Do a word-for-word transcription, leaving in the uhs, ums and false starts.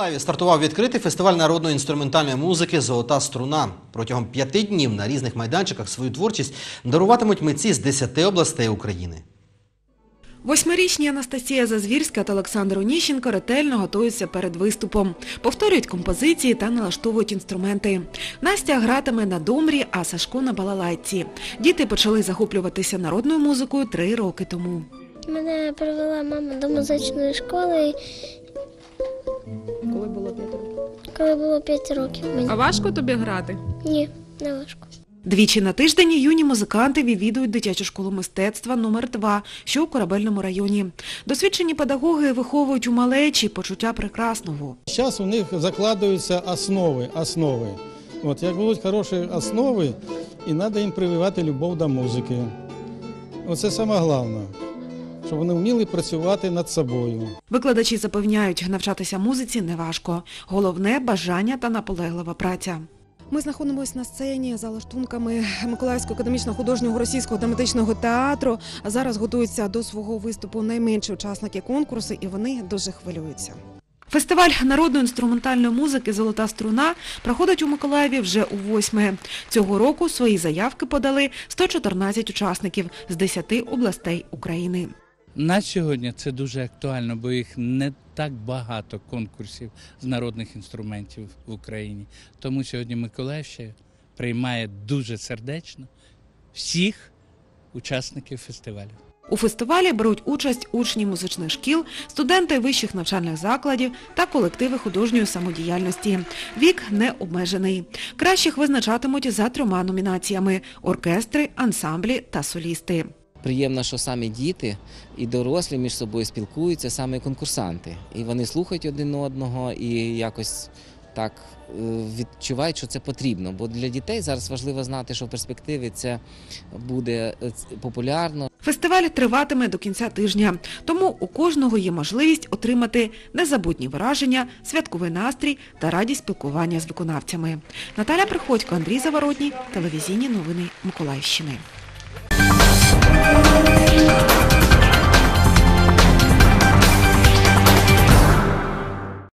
Миколаєві стартував відкритий фестиваль народної інструментальної музики «Золота струна». Протягом п'яти днів на різних майданчиках свою творчість даруватимуть митці з десяти областей України. Восьмирічні Анастасія Зазвірська та Олександр Уніщенко ретельно готуються перед виступом. Повторюють композиції та налаштовують інструменти. Настя гратиме на домрі, а Сашко – на балалайці. Діти почали захоплюватися народною музикою три роки тому. Мене привела мама до музичної школи. Коли було п'ять років? Коли було п'ять років. Мені. А важко тобі грати? Ні, не важко. Двічі на тиждень юні музиканти відвідують дитячу школу мистецтва номер два, що у Корабельному районі. Досвідчені педагоги виховують у малечі почуття прекрасного. Зараз у них закладаються основи, основи. От, як будуть хороші основи, і треба їм прививати любов до музики. Оце саме головне. Щоб вони вміли працювати над собою. Викладачі запевняють, навчатися музиці неважко. Головне – бажання та наполеглива праця. Ми знаходимося на сцені за лаштунками Миколаївського академічно-художнього російського тематичного театру. Зараз готуються до свого виступу найменші учасники конкурсу, і вони дуже хвилюються. Фестиваль народної інструментальної музики «Золота струна» проходить у Миколаєві вже у восьме. Цього року свої заявки подали сто чотирнадцять учасників з десяти областей України. На сьогодні це дуже актуально, бо їх не так багато конкурсів з народних інструментів в Україні. Тому сьогодні Миколаївщина приймає дуже сердечно всіх учасників фестивалю. У фестивалі беруть участь учні музичних шкіл, студенти вищих навчальних закладів та колективи художньої самодіяльності. Вік не обмежений. Кращих визначатимуть за трьома номінаціями – оркестри, ансамблі та солісти. Приємно, що саме діти і дорослі між собою спілкуються, саме конкурсанти. І вони слухають один одного і якось так відчувають, що це потрібно. Бо для дітей зараз важливо знати, що в перспективі це буде популярно. Фестиваль триватиме до кінця тижня. Тому у кожного є можливість отримати незабутні враження, святковий настрій та радість спілкування з виконавцями. Наталя Приходько, Андрій Заворотній. Телевізійні новини Миколаївщини. We'll be right back.